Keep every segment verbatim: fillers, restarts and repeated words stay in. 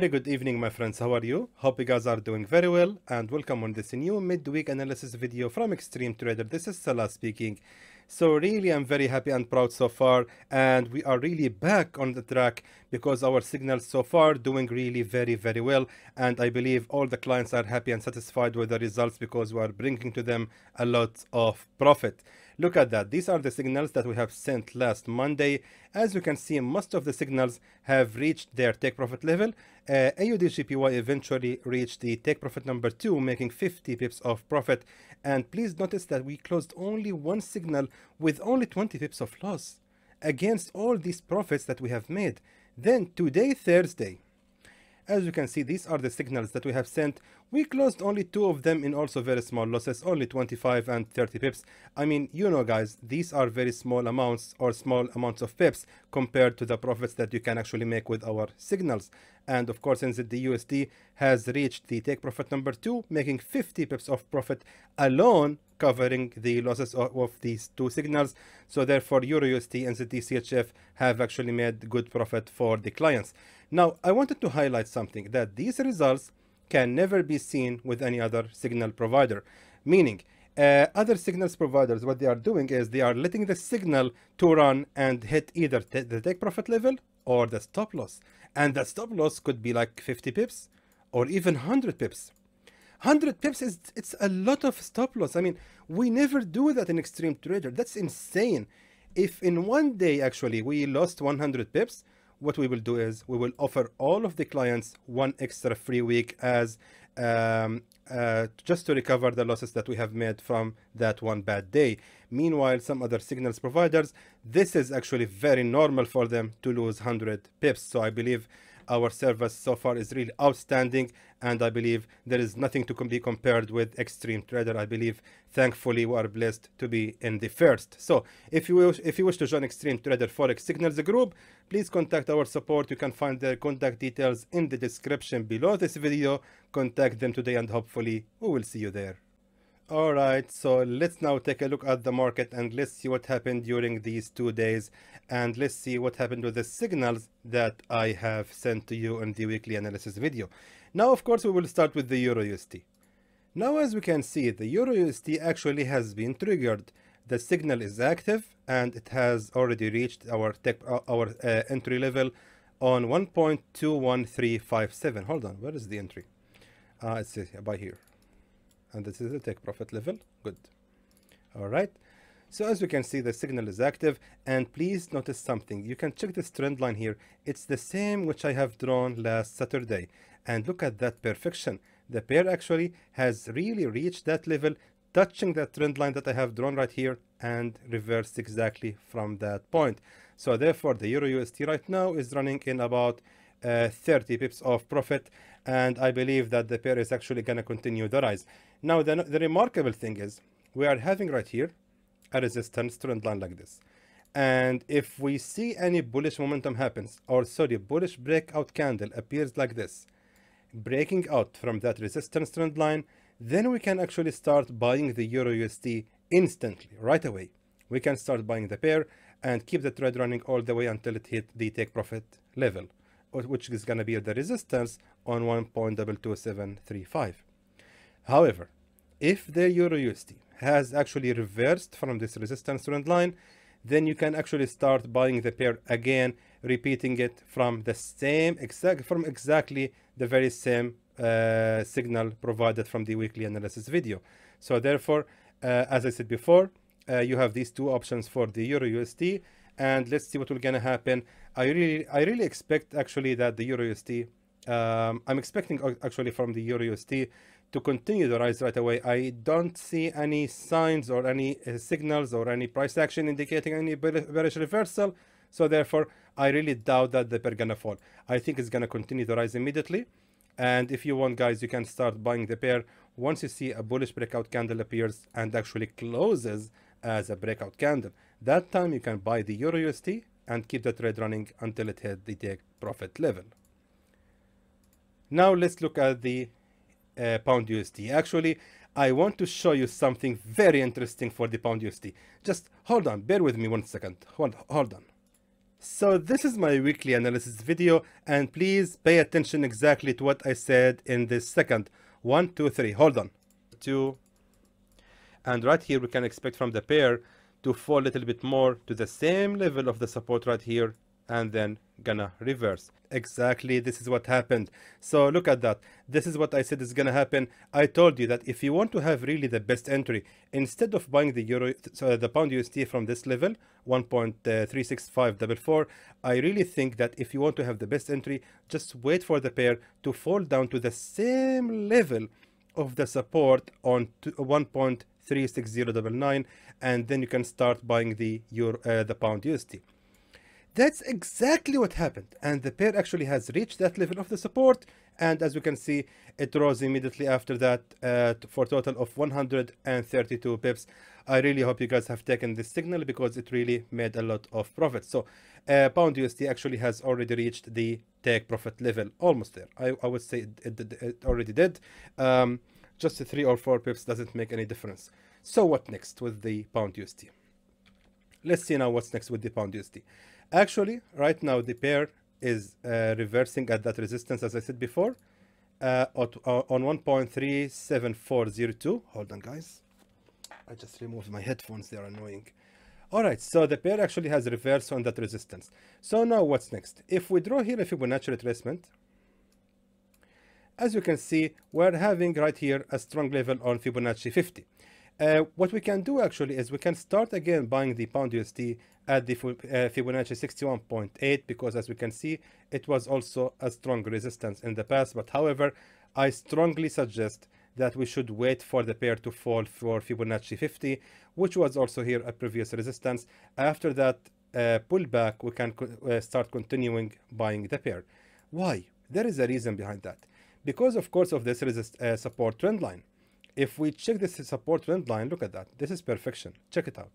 Very good evening, my friends. How are you? Hope you guys are doing very well, and welcome on this new midweek analysis video from Extreme Trader. This is Salah speaking. So really, I'm very happy and proud so far, and we are really back on the track because our signals so far doing really very very well, and I believe all the clients are happy and satisfied with the results because we are bringing to them a lot of profit. Look at that. These are the signals that we have sent last Monday. As you can see, most of the signals have reached their take profit level. Uh, A U D G P Y eventually reached the take profit number two, making fifty pips of profit. And please notice that we closed only one signal with only twenty pips of loss against all these profits that we have made. Then today, Thursday, as you can see, these are the signals that we have sent. We closed only two of them in also very small losses, only twenty-five and thirty pips. I mean, you know guys, these are very small amounts or small amounts of pips compared to the profits that you can actually make with our signals. And of course, N Z D U S D has reached the take profit number two, making fifty pips of profit alone, covering the losses of, of these two signals. So therefore, Euro U S D and Z D C H F have actually made good profit for the clients. Now, I wanted to highlight something, that these results can never be seen with any other signal provider. Meaning, uh, other signals providers, what they are doing is they are letting the signal to run and hit either the take profit level or the stop loss. And the stop loss could be like fifty pips or even one hundred pips. one hundred pips is it's a lot of stop loss. I mean, we never do that in Extreme Trader. That's insane. If in one day, actually, we lost one hundred pips, what we will do is we will offer all of the clients one extra free week as um, uh, just to recover the losses that we have made from that one bad day. Meanwhile, some other signals providers, this is actually very normal for them to lose one hundred pips. So I believe our service so far is really outstanding, and I believe there is nothing to be compared with Extreme Trader. I believe, thankfully, we are blessed to be in the first. So if you wish, if you wish to join Extreme Trader Forex Signals group, please contact our support. You can find their contact details in the description below this video. Contact them today, and hopefully we will see you there. All right, so let's now take a look at the market and let's see what happened during these two days. And let's see what happened with the signals that I have sent to you in the weekly analysis video. Now, of course, we will start with the Euro U S D. Now, as we can see, the Euro U S D actually has been triggered. The signal is active and it has already reached our, tech, our uh, entry level on one point two one three five seven. Hold on, where is the entry? Uh, it's by here. And this is the take profit level. Good. All right. So as you can see, the signal is active. And please notice something. You can check this trend line here. It's the same which I have drawn last Saturday. And look at that perfection. The pair actually has really reached that level, touching that trend line that I have drawn right here and reversed exactly from that point. So therefore, the Euro U S D right now is running in about uh, thirty pips of profit. And I believe that the pair is actually going to continue the rise. Now, the, the remarkable thing is we are having right here a resistance trend line like this. And if we see any bullish momentum happens, or sorry, bullish breakout candle appears like this, breaking out from that resistance trend line, then we can actually start buying the Euro U S D instantly, right away. We can start buying the pair and keep the trade running all the way until it hit the take profit level, which is going to be the resistance on one point two two seven three five. However, if the Euro U S D has actually reversed from this resistance trend line, then you can actually start buying the pair again, repeating it from the same exact from exactly the very same uh, signal provided from the weekly analysis video. So therefore, uh, as I said before, uh, you have these two options for the Euro U S D. And let's see what will gonna happen. I really, I really expect actually that the Euro U S D, um, I'm expecting actually from the Euro U S D to continue the rise right away. I don't see any signs or any uh, signals or any price action indicating any bearish reversal. So therefore, I really doubt that the pair gonna fall. I think it's gonna continue the rise immediately. And if you want, guys, you can start buying the pair once you see a bullish breakout candle appears and actually closes as a breakout candle. That time you can buy the Euro U S D and keep the trade running until it hit the take profit level. Now let's look at the uh, Pound U S D. Actually, I want to show you something very interesting for the Pound U S D. Just hold on, bear with me one second. Hold, hold on. So this is my weekly analysis video, and please pay attention exactly to what I said in this second. One, two, three, hold on. Two. And right here we can expect from the pair to fall a little bit more to the same level of the support right here, and then gonna reverse. Exactly, this is what happened. So look at that. This is what I said is gonna happen. I told you that if you want to have really the best entry, instead of buying the euro, so the pound U S D from this level, one point three six five four four, I really think that if you want to have the best entry, just wait for the pair to fall down to the same level of the support on one point three six zero nine nine, and then you can start buying the euro, uh, the pound U S D. That's exactly what happened, and the pair actually has reached that level of the support, and as we can see, it rose immediately after that uh, for a total of one hundred thirty-two pips. I really hope you guys have taken this signal because it really made a lot of profit. So uh, pound U S D actually has already reached the take profit level, almost there. I, I would say it, it, it already did. Um, just three or four pips doesn't make any difference. So what next with the pound U S D? Let's see now what's next with the pound U S D. Actually, right now the pair is uh, reversing at that resistance, as I said before, uh, on one point three seven four zero two. Hold on, guys. I just removed my headphones. They are annoying. All right, so the pair actually has reversed on that resistance. So now what's next? If we draw here a Fibonacci retracement, as you can see, we're having right here a strong level on Fibonacci fifty. Uh, what we can do actually is we can start again buying the pound U S D at the uh, Fibonacci sixty-one point eight, because as we can see, it was also a strong resistance in the past. But however, I strongly suggest that we should wait for the pair to fall for Fibonacci fifty, which was also here a previous resistance. After that uh, pullback, we can co uh, start continuing buying the pair. Why? There is a reason behind that. Because of course of this resist uh, support trend line. If we check this support trend line, look at that. This is perfection. Check it out.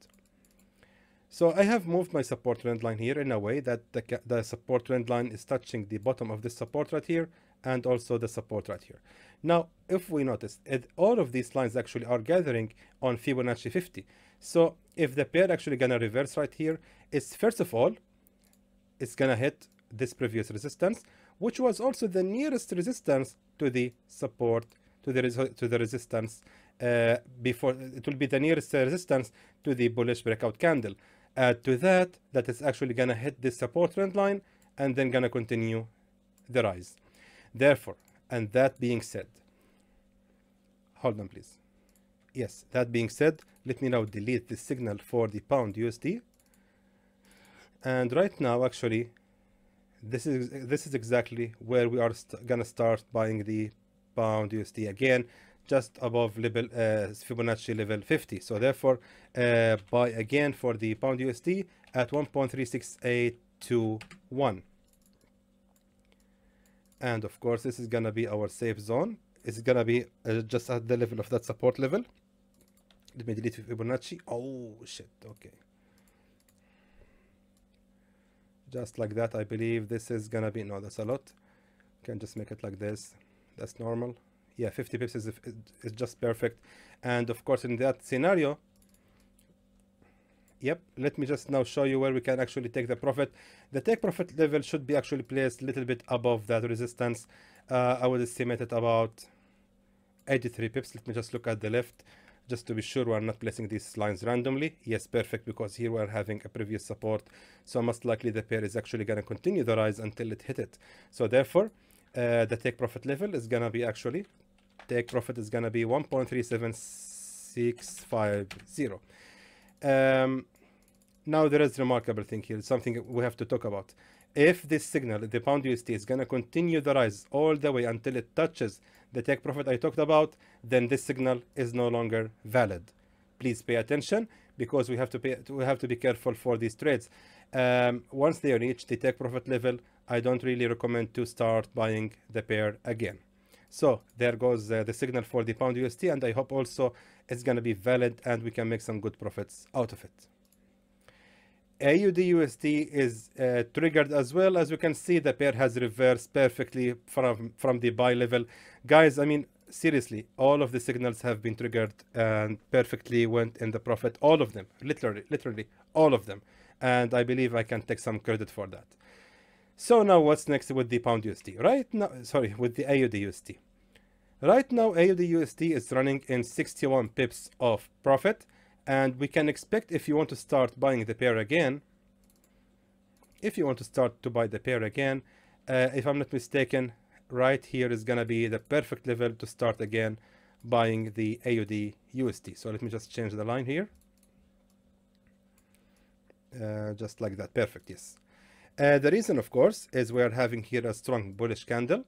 So I have moved my support trend line here in a way that the, the support trend line is touching the bottom of this support right here, and also the support right here. Now, if we notice, it, all of these lines actually are gathering on Fibonacci fifty. So if the pair actually gonna reverse right here, it's first of all, it's gonna hit this previous resistance, which was also the nearest resistance to the support To the, to the resistance uh, before it will be the nearest resistance to the bullish breakout candle. Add to that that it's actually gonna hit this support trend line and then gonna continue the rise. Therefore, and that being said, hold on please. Yes, that being said, let me now delete the signal for the pound U S D. And right now, actually, this is this is exactly where we are st gonna start buying the pound U S D again, just above level uh, Fibonacci level fifty. So therefore uh, buy again for the pound U S D at one point three six eight two one, and of course this is gonna be our safe zone. It's gonna be uh, just at the level of that support level. Let me delete Fibonacci. Oh shit, okay, just like that. I believe this is gonna be, no, that's a lot. Can just make it like this. That's normal. Yeah, fifty pips is, is just perfect. And of course in that scenario, yep, let me just now show you where we can actually take the profit. The take profit level should be actually placed a little bit above that resistance. uh, I would estimate it about eighty-three pips. Let me just look at the left just to be sure we're not placing these lines randomly. Yes, perfect, because here we're having a previous support, so most likely the pair is actually going to continue the rise until it hit it. So therefore Uh, the take profit level is gonna be actually take profit is gonna be one point three seven six five zero. Um, now there is a remarkable thing here, something we have to talk about. If this signal, the pound U S D, is gonna continue the rise all the way until it touches the take profit I talked about, then this signal is no longer valid. Please pay attention, because we have to pay, we have to be careful for these trades. Um, once they reach the take profit level, I don't really recommend to start buying the pair again. So there goes uh, the signal for the pound U S D, and I hope also it's going to be valid and we can make some good profits out of it. A U D U S D is uh, triggered as well. As you can see, the pair has reversed perfectly from, from the buy level. Guys, I mean, seriously, all of the signals have been triggered and perfectly went in the profit. All of them, literally, literally all of them. and I believe I can take some credit for that. So now what's next with the pound U S D? Right now, sorry, with the A U D U S D. Right now, A U D U S D is running in sixty-one pips of profit, and we can expect, if you want to start buying the pair again, if you want to start to buy the pair again, uh, if I'm not mistaken, right here is gonna be the perfect level to start again buying the A U D U S D. So let me just change the line here, uh, just like that. Perfect. Yes. Uh, the reason, of course, is we are having here a strong bullish candle.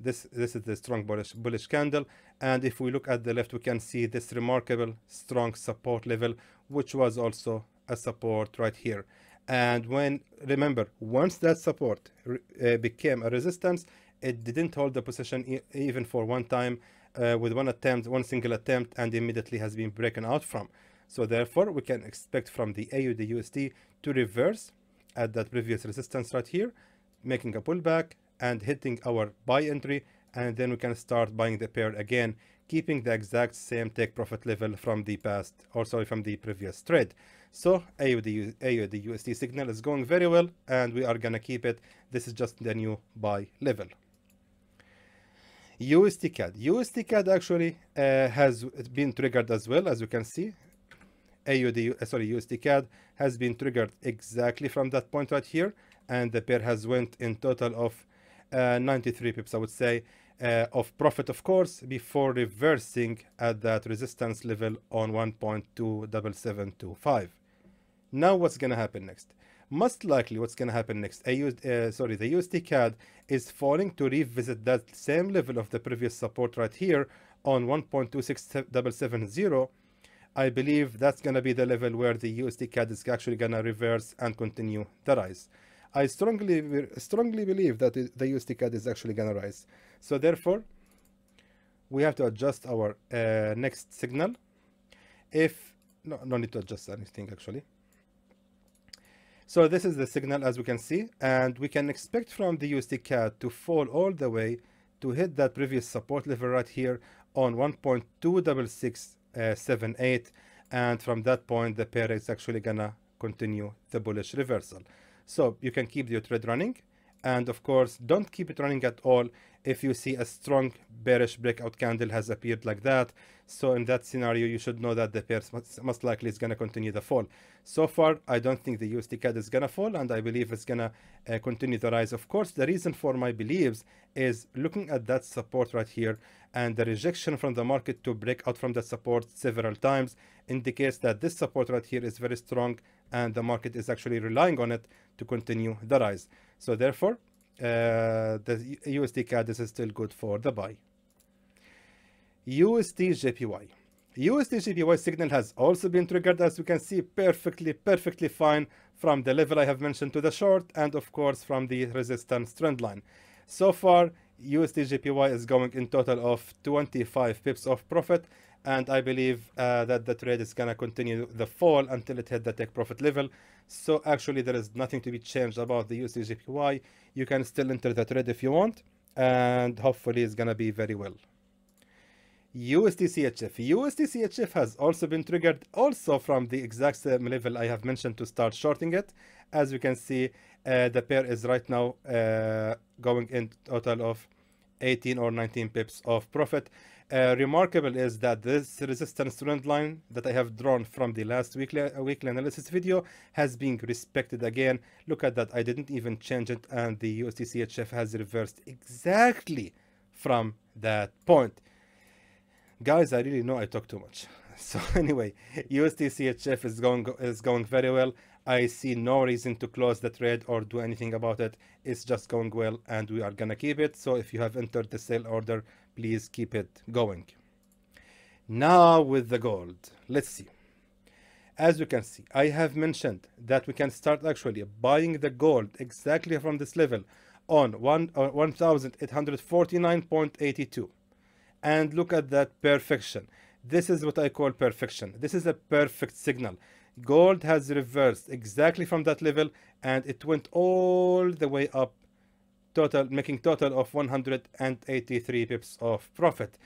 This this is the strong bullish bullish candle, and if we look at the left, we can see this remarkable strong support level, which was also a support right here. And when remember, once that support uh, became a resistance, it didn't hold the position e even for one time, uh, with one attempt, one single attempt, and immediately has been broken out from. So therefore, we can expect from the A U D U S D to reverse at that previous resistance right here, making a pullback and hitting our buy entry, and then we can start buying the pair again, keeping the exact same take profit level from the past, or sorry, from the previous trade. So A U D U S D signal is going very well, and we are gonna keep it. This is just the new buy level. U S D C A D. U S D C A D actually uh, has been triggered as well, as you can see. A U D, sorry, U S D C A D has been triggered exactly from that point right here, and the pair has went in total of uh, ninety-three pips, I would say, uh, of profit, of course, before reversing at that resistance level on one point two seven seven two five. Now, what's gonna happen next? Most likely, what's gonna happen next? A U, uh, sorry, the U S D C A D is falling to revisit that same level of the previous support right here on one point two six seven zero. I believe that's going to be the level where the U S D C A D is actually going to reverse and continue the rise. I strongly, strongly believe that the U S D C A D is actually going to rise. So therefore, we have to adjust our uh, next signal. If no, no need to adjust anything actually. So this is the signal, as we can see, and we can expect from the U S D C A D to fall all the way to hit that previous support level right here on one point two six six. Uh, seven eight, and from that point the pair is actually gonna continue the bullish reversal. So you can keep your trade running, and of course don't keep it running at all if you see a strong bearish breakout candle has appeared like that. So in that scenario, you should know that the pair most likely is gonna continue the fall. So far, I don't think the U S D C A D is gonna fall, and I believe it's gonna uh, continue the rise. Of course, the reason for my beliefs is looking at that support right here, and the rejection from the market to break out from that support several times indicates that this support right here is very strong, and the market is actually relying on it to continue the rise. So therefore, uh, the U S D C A D is still good for the buy. U S D J P Y. U S D J P Y signal has also been triggered, as we can see, perfectly, perfectly fine from the level I have mentioned to the short, and of course from the resistance trend line. So far, U S D J P Y is going in total of twenty-five pips of profit, and I believe uh, that the trade is gonna continue the fall until it hit the take profit level. So actually there is nothing to be changed about the U S D J P Y. You can still enter the trade if you want, and hopefully it's gonna be very well. U S D C H F. U S D C H F has also been triggered, also from the exact same level I have mentioned to start shorting it. As you can see, uh, the pair is right now uh, going in total of eighteen or nineteen pips of profit. Uh, remarkable is that this resistance trend line that I have drawn from the last weekly, weekly analysis video has been respected again. Look at that, I didn't even change it, and the U S D C H F has reversed exactly from that point. Guys, I really know I talk too much. So anyway, U S D C H F is going is going very well. I see no reason to close the trade or do anything about it. It's just going well, and we are gonna keep it. So if you have entered the sale order, please keep it going. Now with the gold, let's see. As you can see, I have mentioned that we can start actually buying the gold exactly from this level on one or one thousand eight hundred forty-nine point eight two. And look at that perfection. This is what I call perfection. This is a perfect signal. Gold has reversed exactly from that level, and it went all the way up, total making total of one hundred eighty-three pips of profit.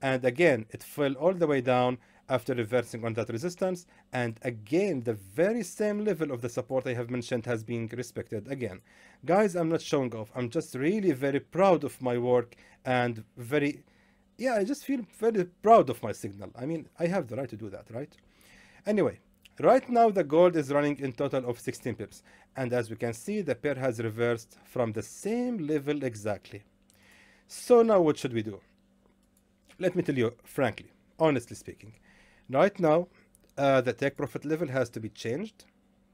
And again, it fell all the way down after reversing on that resistance, and again the very same level of the support I have mentioned has been respected again. Guys, I'm not showing off, I'm just really very proud of my work, and very yeah I just feel very proud of my signal. I mean, I have the right to do that, right? Anyway, right now the gold is running in total of sixteen pips, and as we can see the pair has reversed from the same level exactly. So now what should we do? Let me tell you frankly, honestly speaking, right now uh, the take profit level has to be changed.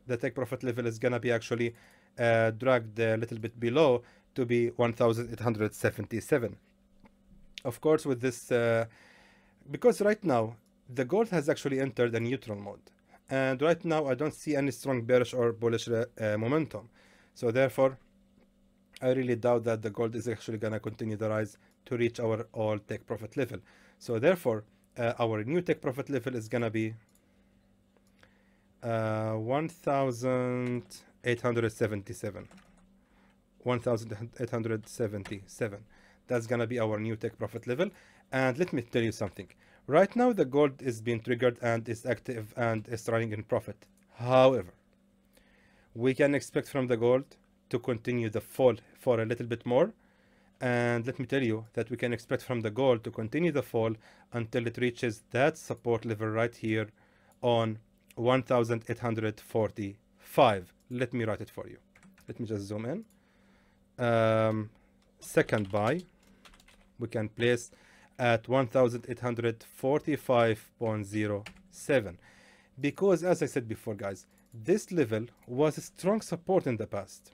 The take profit level is gonna be actually uh, dragged a little bit below to be one thousand eight hundred seventy-seven. Of course, with this uh, because right now the gold has actually entered a neutral mode, and right now I don't see any strong bearish or bullish uh, momentum, so therefore I really doubt that the gold is actually gonna continue the rise to reach our all take profit level. So therefore uh, our new take profit level is gonna be uh, one thousand eight hundred seventy-seven. one thousand eight hundred seventy-seven, that's gonna be our new take profit level. And let me tell you something, right now the gold is being triggered and is active and is running in profit. However, we can expect from the gold to continue the fall for a little bit more, and let me tell you that we can expect from the gold to continue the fall until it reaches that support level right here on one thousand eight hundred forty-five. Let me write it for you, let me just zoom in. Um, second buy we can place at one thousand eight hundred forty-five point zero seven, because as I said before, guys, this level was a strong support in the past.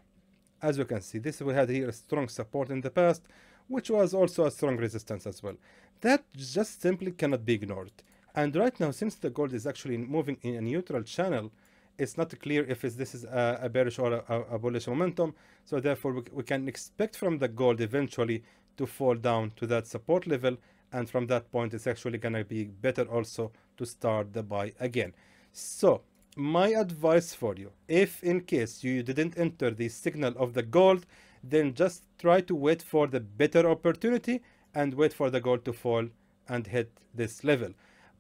As you can see, this we had here a strong support in the past, which was also a strong resistance as well. That just simply cannot be ignored. And right now, since the gold is actually moving in a neutral channel, it's not clear if it's, this is a, a bearish or a, a bullish momentum. So therefore, we, we can expect from the gold eventually to fall down to that support level. And from that point, it's actually going to be better also to start the buy again. So my advice for you, if in case you didn't enter the signal of the gold, then just try to wait for the better opportunity and wait for the gold to fall and hit this level.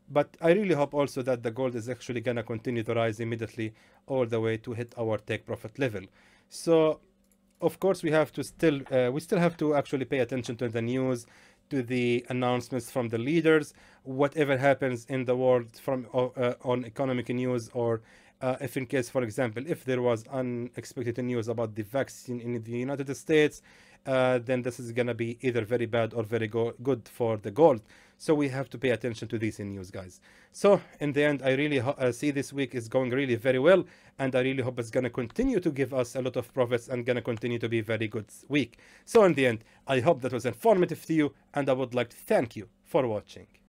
But I really hope also that the gold is actually gonna continue to rise immediately all the way to hit our take profit level. So of course we have to still uh, we still have to actually pay attention to the news, to the announcements from the leaders, whatever happens in the world from uh, on economic news, or uh, if in case, for example, if there was unexpected news about the vaccine in the United States, uh, then this is going to be either very bad or very go good for the gold. So we have to pay attention to these news, guys. So in the end, I really uh, see this week is going really very well, and I really hope it's going to continue to give us a lot of profits and going to continue to be very good week. So in the end, I hope that was informative to you, and I would like to thank you for watching.